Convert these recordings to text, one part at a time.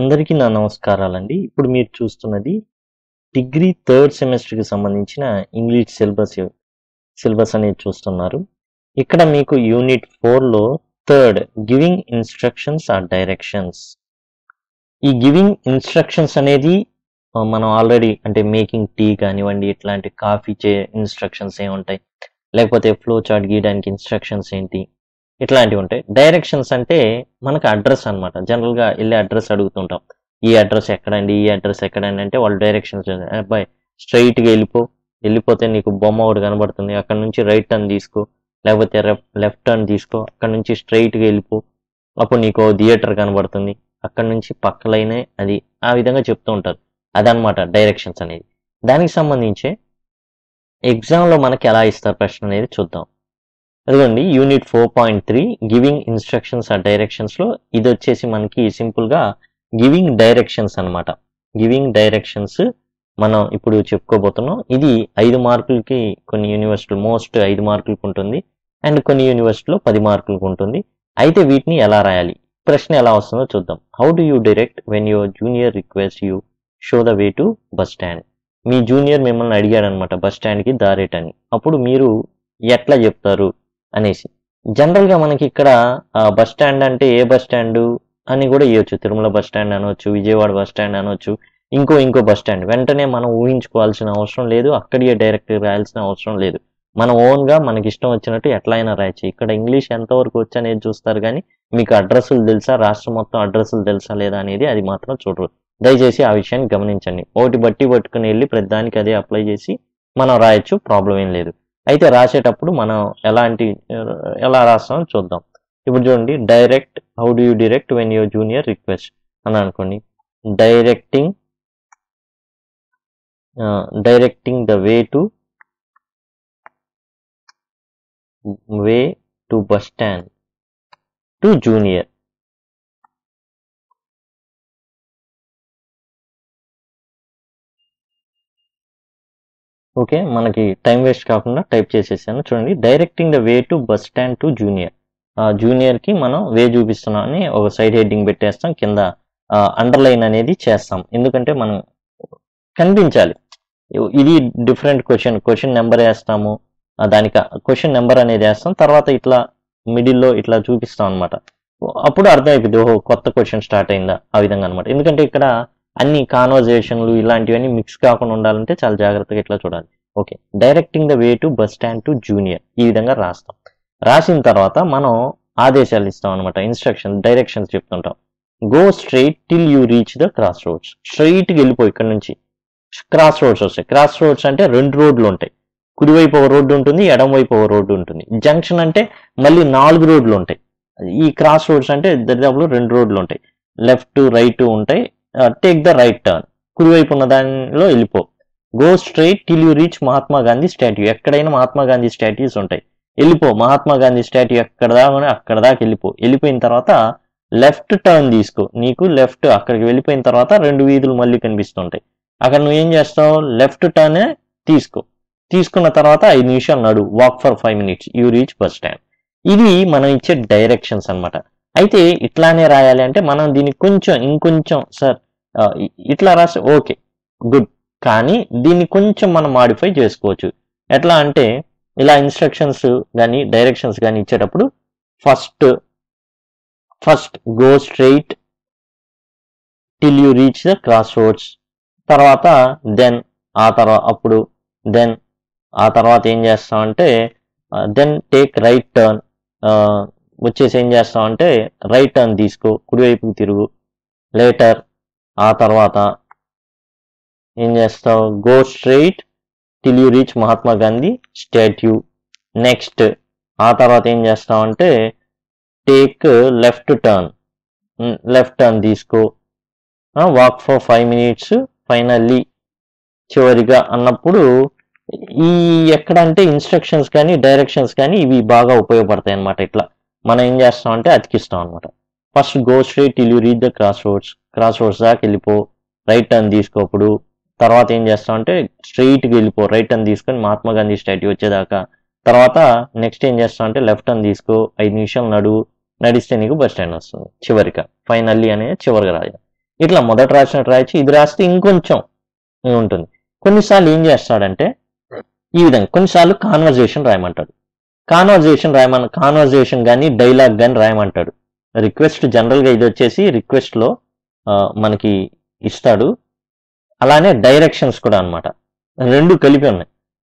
అందరికీ నా నమస్కారాలండి. ఇప్పుడు మీరు చూస్తున్నది డిగ్రీ థర్డ్ సెమిస్టర్కి సంబంధించిన ఇంగ్లీష్ సిలబస్ అనేది చూస్తున్నారు. ఇక్కడ మీకు యూనిట్ 4లో third giving instructions or directions. ఈ గివింగ్ ఇన్స్ట్రక్షన్స్ అనేది మనం ఆల్రెడీ అంటే మేకింగ్ టీ కానివ్వండి, ఇట్లాంటి కాఫీ చే ఇన్స్ట్రక్షన్స్ ఏముంటాయి, లేకపోతే ఫ్లో చార్ట్ గీయడానికి ఇన్స్ట్రక్షన్స్ ఏంటి, ఇట్లాంటివి ఉంటాయి. డైరెక్షన్స్ అంటే మనకు అడ్రస్ అనమాట. జనరల్గా వెళ్ళి అడ్రస్ అడుగుతుంటాం, ఈ అడ్రస్ ఎక్కడండి, ఈ అడ్రస్ ఎక్కడండి అంటే వాళ్ళు డైరెక్షన్స్. అబ్బాయి స్ట్రైట్గా వెళ్ళిపోతే నీకు బొమ్మ ఒకటి కనబడుతుంది, అక్కడ నుంచి రైట్ టర్న్ తీసుకో, లేకపోతే లెఫ్ట్ టర్న్ తీసుకో, అక్కడ నుంచి స్ట్రైట్గా వెళ్ళిపో, అప్పుడు నీకు థియేటర్ కనబడుతుంది, అక్కడ నుంచి పక్కలైనే అది, ఆ విధంగా చెప్తూ ఉంటారు. అదనమాట డైరెక్షన్స్ అనేది. దానికి సంబంధించి ఎగ్జామ్లో మనకి ఎలా ఇస్తారు ప్రశ్న అనేది చూద్దాం. అదిగోండి యూనిట్ 4.3 గివింగ్ ఇన్స్ట్రక్షన్స్ ఆర్ డైరెక్షన్స్లో ఇది వచ్చేసి మనకి సింపుల్గా గివింగ్ డైరెక్షన్స్ అనమాట. గివింగ్ డైరెక్షన్స్ మనం ఇప్పుడు చెప్పుకోబోతున్నాం. ఇది 5 మార్కులకి కొన్ని యూనివర్సిటీలు, మోస్ట్ 5 మార్కులకు ఉంటుంది, అండ్ కొన్ని యూనివర్సిటీలో 10 మార్కులకు ఉంటుంది. అయితే వీటిని ఎలా రాయాలి, ప్రశ్న ఎలా వస్తుందో చూద్దాం. How do you direct when your junior request you show the way to bus stand. మీ జూనియర్ మిమ్మల్ని అడిగాడు అనమాట బస్ స్టాండ్కి దారేటని, అప్పుడు మీరు ఎట్లా చెప్తారు అనేసి. జనరల్గా మనకి ఇక్కడ బస్ స్టాండ్ అంటే ఏ బస్ స్టాండు అని కూడా ఇవ్వచ్చు. తిరుమల బస్ స్టాండ్ అనొచ్చు, విజయవాడ బస్ స్టాండ్ అనొచ్చు, ఇంకో బస్ స్టాండ్. వెంటనే మనం ఊహించుకోవాల్సిన అవసరం లేదు, అక్కడికే డైరెక్ట్గా రాయాల్సిన అవసరం లేదు. మన ఓన్గా మనకి ఇష్టం వచ్చినట్టు ఎట్లా అయినా రాయచ్చు. ఇక్కడ ఇంగ్లీష్ ఎంతవరకు వచ్చి అనేది చూస్తారు, కానీ మీకు అడ్రస్సులు తెలుసా, రాష్ట్రం మొత్తం అడ్రస్సులు తెలుసా లేదా అనేది అది మాత్రం చూడరు. దయచేసి ఆ విషయాన్ని గమనించండి. ఒకటి బట్టి పట్టుకుని వెళ్ళి ప్రతిదానికి అదే అప్లై చేసి మనం రాయొచ్చు, ప్రాబ్లం ఏం లేదు. అయితే రాసేటప్పుడు మనం ఎలా రాస్తామని చూద్దాం. ఇప్పుడు చూడండి, direct, how do you direct when your junior request అని అనుకోండి. Directing the way to bus stand to junior. Okay, మనకి టైం వేస్ట్ కాకుండా టైప్ చేసేసాను. చూడండి, directing the way to bus stand to junior. జూనియర్కి మనం వే చూపిస్తున్నాం అని ఒక సైడ్ హెడ్డింగ్ పెట్టేస్తాం, కింద అండర్లైన్ అనేది చేస్తాం. ఎందుకంటే మనం కనిపించాలి. ఇది డిఫరెంట్ క్వశ్చన్ నెంబర్ వేస్తాము, దానికి క్వశ్చన్ నెంబర్ అనేది వేస్తాం, తర్వాత ఇట్లా మిడిల్లో ఇట్లా చూపిస్తాం అనమాట. అప్పుడు అర్థమైపోయింది, ఓహో కొత్త క్వశ్చన్ స్టార్ట్ అయిందా, ఆ విధంగా అనమాట. ఎందుకంటే ఇక్కడ అన్ని కాన్వర్జేషన్లు ఇలాంటివన్నీ మిక్స్ కాకుండా ఉండాలంటే చాలా జాగ్రత్తగా ఇట్లా చూడాలి. Okay, directing the way to bus stand to junior, ఈ విధంగా రాస్తాం. రాసిన తర్వాత మనం ఆదేశాలు ఇస్తాం అనమాట, ఇన్స్ట్రక్షన్స్, డైరెక్షన్స్ చెప్తుంటాం. Go straight till you reach the cross roads. స్ట్రైట్కి వెళ్ళిపోయి ఇక్కడ నుంచి క్రాస్ రోడ్స్ వస్తాయి. క్రాస్ రోడ్స్ అంటే 2 రోడ్లు ఉంటాయి. కుడివైపు ఒక రోడ్డు ఉంటుంది, ఎడమవైపు ఒక రోడ్డు ఉంటుంది. జంక్షన్ అంటే మళ్ళీ 4 రోడ్లు ఉంటాయి. ఈ క్రాస్ రోడ్స్ అంటే దాదాపు 2 రోడ్లు ఉంటాయి, లెఫ్ట్ రైట్ ఉంటాయి. టేక్ ద రైట్ టర్న్, కుడివైపు ఉన్న దానిలో వెళ్ళిపో. Go straight till you reach Mahatma Gandhi statue. ఎక్కడైనా మహాత్మా గాంధీ స్టాట్యూస్ ఉంటాయి, వెళ్ళిపో. మహాత్మా గాంధీ స్టాట్యూ అక్కడ దాకా వెళ్ళిపో. వెళ్ళిపోయిన తర్వాత లెఫ్ట్ టర్న్ తీసుకో. నీకు లెఫ్ట్ అక్కడికి వెళ్ళిపోయిన తర్వాత 2 వీధులు మళ్ళీ కనిపిస్తుంటాయి. అక్కడ నువ్వు ఏం చేస్తావు, లెఫ్ట్ టర్నే తీసుకో. తీసుకున్న తర్వాత 5 నిమిషాలు నడు, walk for 5 minutes, you reach bus stand. ఇది మనం ఇచ్చే డైరెక్షన్స్ అనమాట. అయితే ఇట్లానే రాయాలి అంటే మనం దీనికి ఇంకొంచెం సార్ ఇట్లా రాసి ఓకే గుడ్, కానీ దీన్ని కొంచెం మనం మాడిఫై చేసుకోవచ్చు. ఎట్లా అంటే ఇలా ఇన్స్ట్రక్షన్స్ కానీ డైరెక్షన్స్ కానీ ఇచ్చేటప్పుడు first go straight till you reach the cross roads, తర్వాత దెన్ ఆ తర్వాత ఏం చేస్తామంటే దెన్ టేక్ రైట్ టర్న్. వచ్చేసి ఏం చేస్తామంటే రైట్ టర్న్ తీసుకో, కుడివైపుకి తిరుగు. లేటర్ ఆ తర్వాత ఏం చేస్తావు, go straight till you reach Mahatma Gandhi statue. Next ఆ తర్వాత ఏం చేస్తామంటే టేక్ లెఫ్ట్ టర్న్ తీసుకో, వాక్ ఫర్ 5 మినిట్స్, ఫైనల్లీ చివరిగా అన్నప్పుడు ఈ ఎక్కడంటే ఇన్స్ట్రక్షన్స్ కానీ డైరెక్షన్స్ కానీ ఇవి బాగా ఉపయోగపడతాయి అన్నమాట. ఇట్లా మనం ఏం చేస్తామంటే అతికిస్తాం అనమాట. First go straight till you reach the cross roads దాకా వెళ్ళిపో, రైట్ టర్న్ తీసుకోప్పుడు. తర్వాత ఏం చేస్తామంటే స్ట్రైట్కి వెళ్ళిపో, రైట్ టర్న్ తీసుకొని మహాత్మా గాంధీ స్టాట్యూ వచ్చేదాకా. తర్వాత నెక్స్ట్ ఏం చేస్తామంటే లెఫ్ట్ టర్న్ తీసుకో, 5 నిమిషాలు నడిస్తే నీకు బస్ స్టాండ్ వస్తుంది. చివరిగా ఫైనల్లీ అనేది చివరిగా రాయాలి. ఇట్లా మొదట రాసినట్టు రాయొచ్చు. ఇది రాస్తే ఇంకొంచెం ఉంటుంది. కొన్నిసార్లు ఏం చేస్తాడంటే ఈ విధంగా, కొన్నిసార్లు కాన్వర్జేషన్ రాయమంటాడు, కాన్వర్జేషన్ కానీ డైలాగ్ కానీ రాయమంటాడు. రిక్వెస్ట్ జనరల్గా ఇది వచ్చేసి రిక్వెస్ట్లో మనకి ఇస్తాడు. అలానే డైరెక్షన్స్ కూడా అనమాట, రెండు కలిపి ఉన్నాయి.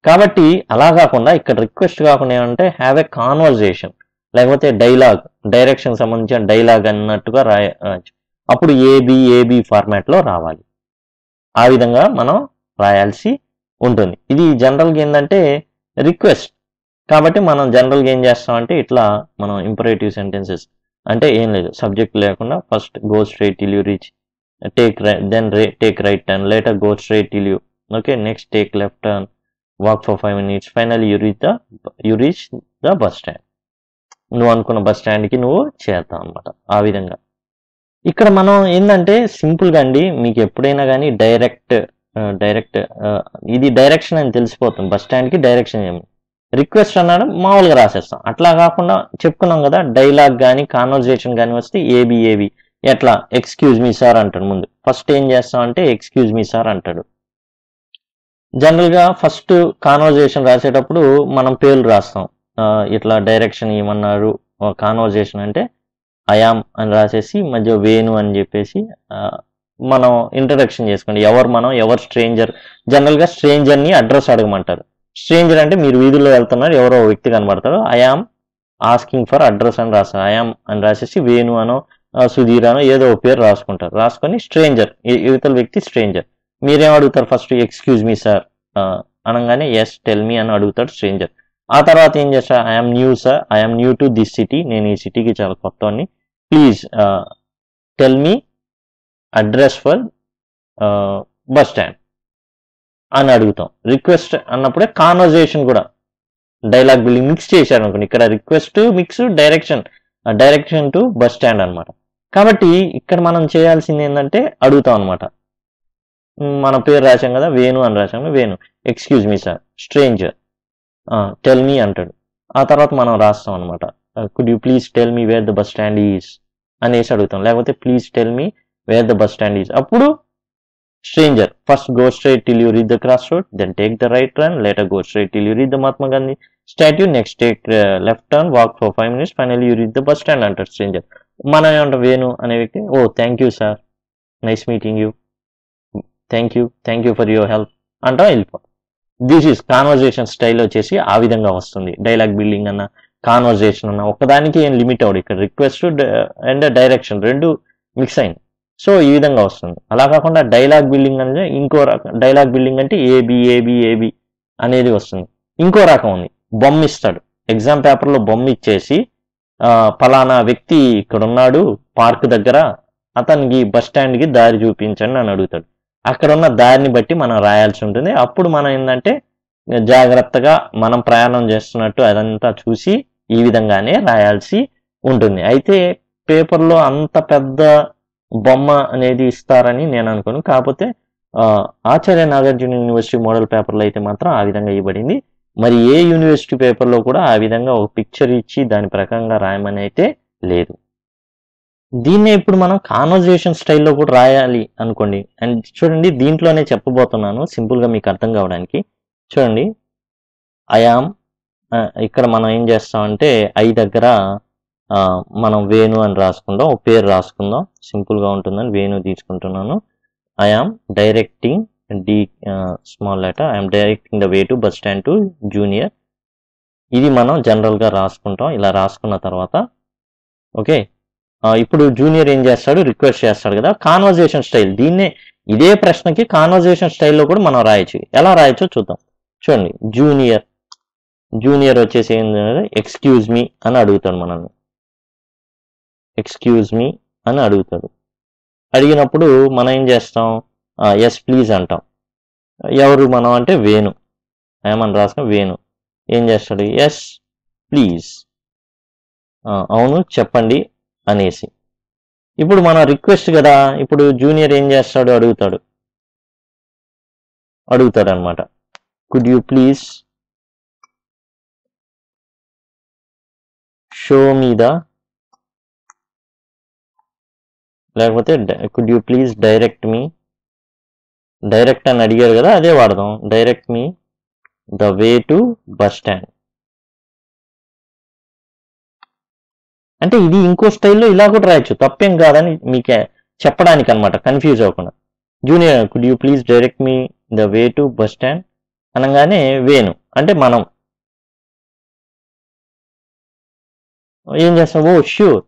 కాబట్టి అలా కాకుండా ఇక్కడ రిక్వెస్ట్ కాకుండా ఏమంటే హ్యావ్ ఏ కాన్వర్జేషన్, లేకపోతే డైలాగ్, డైరెక్షన్ సంబంధించిన డైలాగ్ అన్నట్టుగా రాయచ్చు. అప్పుడు ఏబిఏబి ఫార్మాట్లో రావాలి. ఆ విధంగా మనం రాయాల్సి ఉంటుంది. ఇది జనరల్గా ఏంటంటే రిక్వెస్ట్ కాబట్టి మనం జనరల్గా ఏం చేస్తామంటే ఇట్లా మనం ఇంపరేటివ్ సెంటెన్సెస్ అంటే ఏం లేదు, సబ్జెక్ట్ లేకుండా first go straight till you reach, take right, then take right turn, later go straight till you, okay next take left turn, walk for 5 minutes, final you reach the bus stand, నువ్వు అనుకున్న bus స్టాండ్కి నువ్వు చేరుతావు అన్నమాట. ఆ విధంగా ఇక్కడ మనం ఏంటంటే సింపుల్గా అండి, మీకు ఎప్పుడైనా కానీ డైరెక్ట్ ఇది డైరెక్షన్ అని తెలిసిపోతుంది, బస్ స్టాండ్కి డైరెక్షన్ ఏమి, రిక్వెస్ట్ అన్నాడు మామూలుగా రాసేస్తాం. అట్లా కాకుండా చెప్పుకున్నాం కదా డైలాగ్ కానీ కాన్వర్జేషన్ కానీ వస్తే ఏబిఏబి ఎట్లా ఎక్స్క్యూజ్ మీ సార్ అంటాడు. ముందు ఫస్ట్ ఏం చేస్తాం అంటే ఎక్స్క్యూజ్ మీ సార్ అంటాడు. జనరల్గా ఫస్ట్ కాన్వర్జేషన్ రాసేటప్పుడు మనం పేర్లు రాస్తాం. ఇట్లా డైరెక్షన్ ఏమన్నారు, కాన్వర్జేషన్ అంటే అయామ్ అని రాసేసి మధ్య వేణు అని చెప్పేసి మనం ఇంట్రడక్షన్ చేసుకోండి. ఎవరు మనం, ఎవరు స్ట్రేంజర్. జనరల్గా స్ట్రేంజర్ని అడ్రస్ అడగమంటారు. స్ట్రేంజర్ అంటే మీరు వీధుల్లో వెళ్తున్నారు, ఎవరో వ్యక్తి కనబడతారు, అయామ్ ఆస్కింగ్ ఫర్ అడ్రస్ అని రాస్తారు. అయామ్ అని రాసేసి వేణు అనో సుధీర్ అనో ఏదో పేరు రాసుకుంటారు. రాసుకొని స్ట్రేంజర్, యువతల వ్యక్తి స్ట్రేంజర్, మీరేం అడుగుతారు ఫస్ట్, ఎక్స్క్యూజ్ మీ సార్ అనగానే ఎస్ టెల్ మీ అని అడుగుతాడు స్ట్రేంజర్. ఆ తర్వాత ఏం చేస్తారు, I'm new sir, I'm new to this city, నేను ఈ సిటీకి చాలా కొత్తని, please tell me address for bus stand అని అడుగుతాం. రిక్వెస్ట్ అన్నప్పుడే కాన్వర్జేషన్ కూడా డైలాగ్ బిల్డింగ్ మిక్స్ చేశారు అనుకోండి. ఇక్కడ request mix direction to bus stand అనమాట. కాబట్టి ఇక్కడ మనం చేయాల్సింది ఏంటంటే అడుగుతాం అనమాట. మన పేరు రాశాం కదా, వేణు అని రాశాం కదా, Venu excuse me sir, stranger tell me అంటాడు. ఆ తర్వాత మనం రాస్తాం అనమాట, could you please tell me where the bus stand is అనేసి అడుగుతాం, లేకపోతే please tell me where the bus stand is. అప్పుడు stranger first go straight till you reach the cross road, then take the right turn, later go straight till you reach the Mahatma Gandhi statue, next take left turn, walk for 5 minutes, final you reach the bus stand అంటాడు stranger. మనం ఏమంటాం, వేణు అనే వ్యక్తి, oh thank you sir, nice meeting you, thank you for your help అంటాం, వెళ్ళిపోతాం. This is conversation style వచ్చేసి ఆ విధంగా వస్తుంది. డైలాగ్ బిల్డింగ్ అన్న కాన్వర్జేషన్ అన్న ఒకదానికి ఏం లిమిట్ అవ్వదు. ఇక్కడ రిక్వెస్ట్ అండ్ డైరెక్షన్ రెండు మిక్స్ అయింది, సో ఈ విధంగా వస్తుంది. అలా కాకుండా డైలాగ్ బిల్డింగ్ అనేది ఇంకో రకం. డైలాగ్ బిల్డింగ్ అంటే ఏబిఏబిఏబి అనేది వస్తుంది. ఇంకో రకం ఉంది, బొమ్మ ఇస్తాడు, ఎగ్జామ్ పేపర్లో బొమ్మ ఇచ్చేసి ఫలానా వ్యక్తి ఇక్కడ ఉన్నాడు పార్క్ దగ్గర, అతనికి బస్ స్టాండ్కి దారి చూపించండి అని అడుగుతాడు. అక్కడ ఉన్న దారిని బట్టి మనం రాయాల్సి ఉంటుంది. అప్పుడు మనం ఏంటంటే జాగ్రత్తగా మనం ప్రయాణం చేస్తున్నట్టు అదంతా చూసి ఈ విధంగానే రాయాల్సి ఉంటుంది. అయితే పేపర్లో అంత పెద్ద బొమ్మ అనేది ఇస్తారని నేను అనుకోను. కాకపోతే ఆచార్య నాగార్జున యూనివర్సిటీ మోడల్ పేపర్లో అయితే మాత్రం ఆ విధంగా ఇవ్వబడింది. మరి ఏ యూనివర్సిటీ పేపర్లో కూడా ఆ విధంగా ఒక పిక్చర్ ఇచ్చి దాని ప్రకారంగా రాయమని అయితే లేదు. దీన్నే ఇప్పుడు మనం కాన్వర్జేషన్ స్టైల్లో కూడా రాయాలి అనుకోండి. అండ్ చూడండి, దీంట్లోనే చెప్పబోతున్నాను సింపుల్గా మీకు అర్థం కావడానికి. చూడండి, ఐఆమ్ ఇక్కడ మనం ఏం చేస్తామంటే ఐ దగ్గర మనం వేణు అని రాసుకుందాం, ఒక పేరు రాసుకుందాం, సింపుల్గా ఉంటుందని వేణు తీసుకుంటున్నాను. I am directing D small letter, I am directing the way to bus stand to junior. ఇది మనం జనరల్గా రాసుకుంటాం. ఇలా రాసుకున్న తర్వాత ఓకే, ఇప్పుడు జూనియర్ ఏం చేస్తాడు, రిక్వెస్ట్ చేస్తాడు కదా, కాన్వర్జేషన్ స్టైల్. దీన్నే ఇదే ప్రశ్నకి కాన్వర్జేషన్ స్టైల్లో కూడా మనం రాయొచ్చు. ఎలా రాయొచ్చో చూద్దాం. చూడండి, జూనియర్ వచ్చేసి ఏంటంటే ఎక్స్క్యూజ్ మీ అని అడుగుతాడు మనల్ని. ఎక్స్క్యూజ్ మీ అని అడుగుతాడు. అడిగినప్పుడు మనం ఏం చేస్తాం, ఎస్ ప్లీజ్ అంటాం. ఎవరు మనం అంటే వేణు, ఏమని రాసిన వేణు ఏం చేస్తాడు, ఎస్ ప్లీజ్, అవును చెప్పండి అనేసి. ఇప్పుడు మన రిక్వెస్ట్ కదా, ఇప్పుడు జూనియర్ ఏం చేస్తాడు, అడుగుతాడు అనమాట, could you please show me the like could you please direct me, direct and adigaru kada adhe vaadadam, direct me the way to bus stand అంటే ఇది ఇంకో స్టైల్లో ఇలా కూడా రాయొచ్చు, తప్పేం కాదని మీకు చెప్పడానికి అన్నమాట, కన్ఫ్యూజ్ అవ్వకుండా. Junior could you please direct me the way to bus stand అనగానే వేను అంటే మనం ఏం చేస్తాం, ఓ ష్యూర్,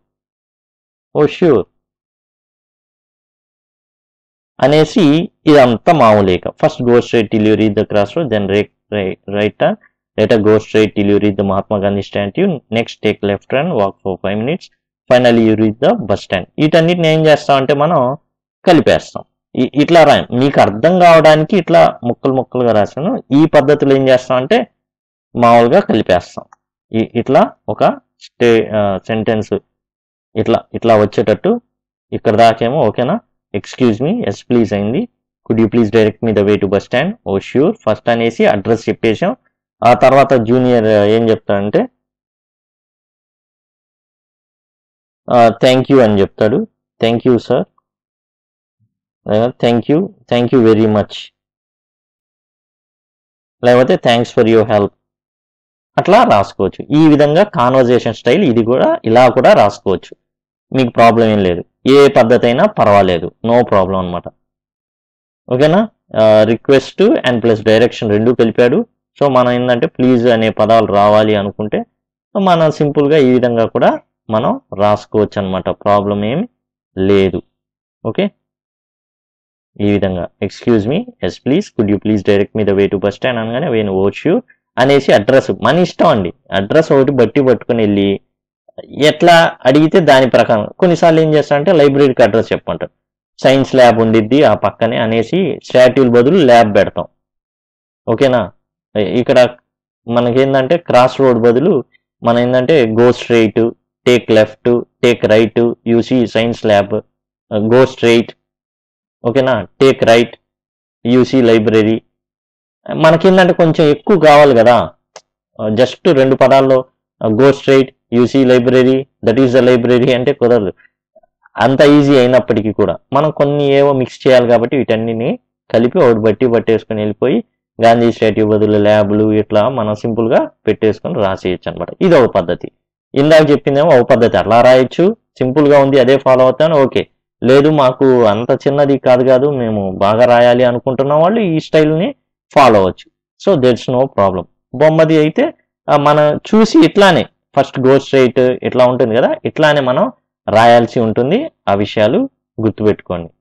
ఓ ష్యూర్ అనేసి ఇదంతా మామూలేక first go straight till you reach the cross road, then right turn, later go straight till you reach the Mahatma Gandhi statue, next take left turn, walk for 5 minutes, finally you reach the bus stand. వీటన్నిటిని ఏం చేస్తాం అంటే మనం కలిపేస్తాం, ఇట్లా రాయం. మీకు అర్థం కావడానికి ఇట్లా ముక్కలు ముక్కలుగా రాసాను, ఈ పద్ధతిలో ఏం చేస్తాం అంటే మామూలుగా కలిపేస్తాం. ఇట్లా ఒక సెంటెన్స్ ఇట్లా ఇట్లా వచ్చేటట్టు. ఇక్కడ దాకేమో ఓకేనా, ఎక్స్క్యూజ్ మీ, ఎస్ ప్లీజ్ అయింది, could you please direct me the way to bus stand, oh sure first అనేసి అడ్రస్ చెప్పేసాం. ఆ తర్వాత జూనియర్ ఏం చెప్తాడంటే థ్యాంక్ యూ అని చెప్తాడు, thank you sir, thank you, thank you very much, లేకపోతే థ్యాంక్స్ ఫర్ యువర్ హెల్ప్, అట్లా రాసుకోవచ్చు. ఈ విధంగా కాన్వర్జేషన్ స్టైల్ ఇది కూడా ఇలా కూడా రాసుకోవచ్చు, మీకు ప్రాబ్లం ఏం లేదు, ఏ పద్ధతి అయినా పర్వాలేదు, నో ప్రాబ్లం అనమాట. ఓకేనా, రిక్వెస్ట్ అండ్ ప్లస్ డైరెక్షన్ రెండు కలిపాడు. సో మనం ఏంటంటే ప్లీజ్ అనే పదాలు రావాలి అనుకుంటే మనం సింపుల్గా ఈ విధంగా కూడా మనం రాసుకోవచ్చు అనమాట, ప్రాబ్లం ఏమి లేదు. ఓకే, ఈ విధంగా excuse me, yes please, could you please direct me the way to bus stand అనగానే వేను ఓచ్యూ అనేసి అడ్రస్ మన ఇష్టం అండి, అడ్రస్ ఒకటి బట్టి పట్టుకుని వెళ్ళి ఎట్లా అడిగితే దాని ప్రకారం. కొన్నిసార్లు ఏం చేస్తారంటే లైబ్రరీకి అడ్రస్ చెప్పమంటారు, సైన్స్ ల్యాబ్ ఉండిద్ది ఆ పక్కనే అనేసి స్టాట్యూల్ బదులు ల్యాబ్ పెడతాం. ఓకేనా, ఇక్కడ మనకేంటంటే క్రాస్ రోడ్ బదులు మనం ఏంటంటే go straight, take left, take right, you see science lab, go straight, ఓకేనా, టేక్ రైట్, యూసీ లైబ్రరీ. మనకేంటంటే కొంచెం ఎక్కువ కావాలి కదా, జస్ట్ రెండు పదాల్లో go straight, you see library, that is the library అంటే కుదరదు. అంత ఈజీ అయినప్పటికీ కూడా మనం కొన్ని ఏవో మిక్స్ చేయాలి కాబట్టి వీటన్నిటిని కలిపి ఒకటి బట్టి పట్టేసుకొని వెళ్ళిపోయి గాంధీ స్టాట్యూ బదులు ల్యాబ్లు ఇట్లా మనం సింపుల్గా పెట్టేసుకొని రాసేయచ్చు అనమాట. ఇది ఒక పద్ధతి. ఇందాక చెప్పిందేమో ఒక పద్ధతి, అలా రాయొచ్చు, సింపుల్గా ఉంది అదే ఫాలో అవుతాను. ఓకే, లేదు మాకు అంత చిన్నది కాదు కాదు మేము బాగా రాయాలి అనుకుంటున్న వాళ్ళు ఈ స్టైల్ని ఫాలో అవ్వచ్చు. So that's no problem. బొమ్మది అయితే మనం చూసి ఇట్లానే ఫస్ట్ గో స్ట్రైట్ ఇట్లా ఉంటుంది కదా, ఇట్లానే మనం రాయాల్సి ఉంటుంది. ఆ విషయాలు గుర్తుపెట్టుకోండి.